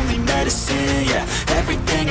only medicine, yeah. Everything